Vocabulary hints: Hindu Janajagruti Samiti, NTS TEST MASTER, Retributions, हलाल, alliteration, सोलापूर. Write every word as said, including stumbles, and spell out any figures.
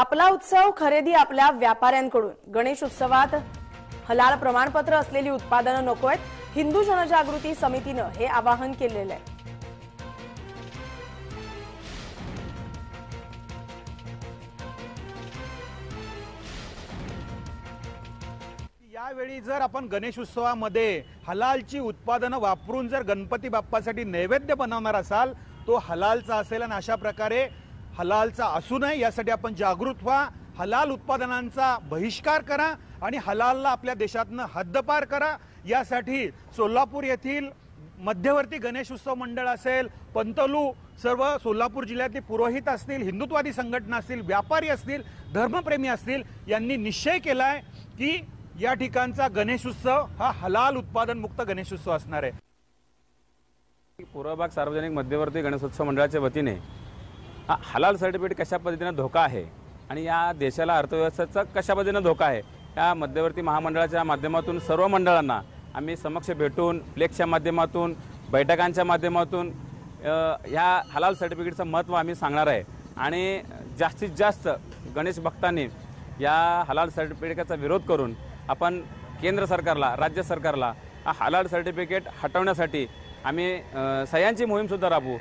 आपला उत्सव खरेदी आपल्या व्यापाऱ्यांकडून, गणेश उत्सवात हलाल प्रमाणपत्र असलेली उत्पादनं नकोयत, हिंदू जनजागृती समितीने हे आवाहन केलेलं आहे। यावेळी जर आपण गणेश उत्सवामध्ये हलालची उत्पादनं वापरून जर गणपती बाप्पासाठी नैवेद्य बनवणार असाल तो हलालचा असेल आणि अशा प्रकारे हलालचा असू नये यासाठी आपण जागृत व्हा। हलाल उत्पादनांचा बहिष्कार करा आणि हलालला आपल्या देशातनं हद्दपार करा। यासाठी सोलापूर येथील मध्यवर्ती गणेश उत्सव मंडळ असेल, पंतलू, सर्व सोलापूर जिल्ह्यातील पुरोहित असतील, हिंदुत्ववादी संघटना असतील, व्यापारी असतील, धर्मप्रेमी असतील, यांनी निश्चय केलाय की या ठिकाणचा गणेश उत्सव हा हलाल उत्पादन मुक्त गणेश उत्सव असणार आहे। पूर्व भाग सार्वजनिक मध्यवर्ती गणेशोत्सव मंडळाच्या वतीने हलाल सर्टिफिकेट कशा पद्धतीने धोका आहे आणि या देशाला अर्थव्यवस्थेचा कशा पद्धतीने धोका आहे या मध्यवर्ती महामंडळाच्या माध्यमातून सर्व मंडळांना आम्ही समक्ष भेटून फ्लेक्सच्या माध्यमातून बैठकांच्या माध्यमातून या हलाल सर्टिफिकेटचं महत्त्व आम्ही सांगणार आहे आणि जास्तीत जास्त गणेश भक्तांनी या हलाल सर्टिफिकेटचा विरोध करून आपण केंद्र सरकारला, राज्य सरकारला हलाल सर्टिफिकेट हटवण्यासाठी आम्ही सह्यांची मोहीमसुद्धा राबवू।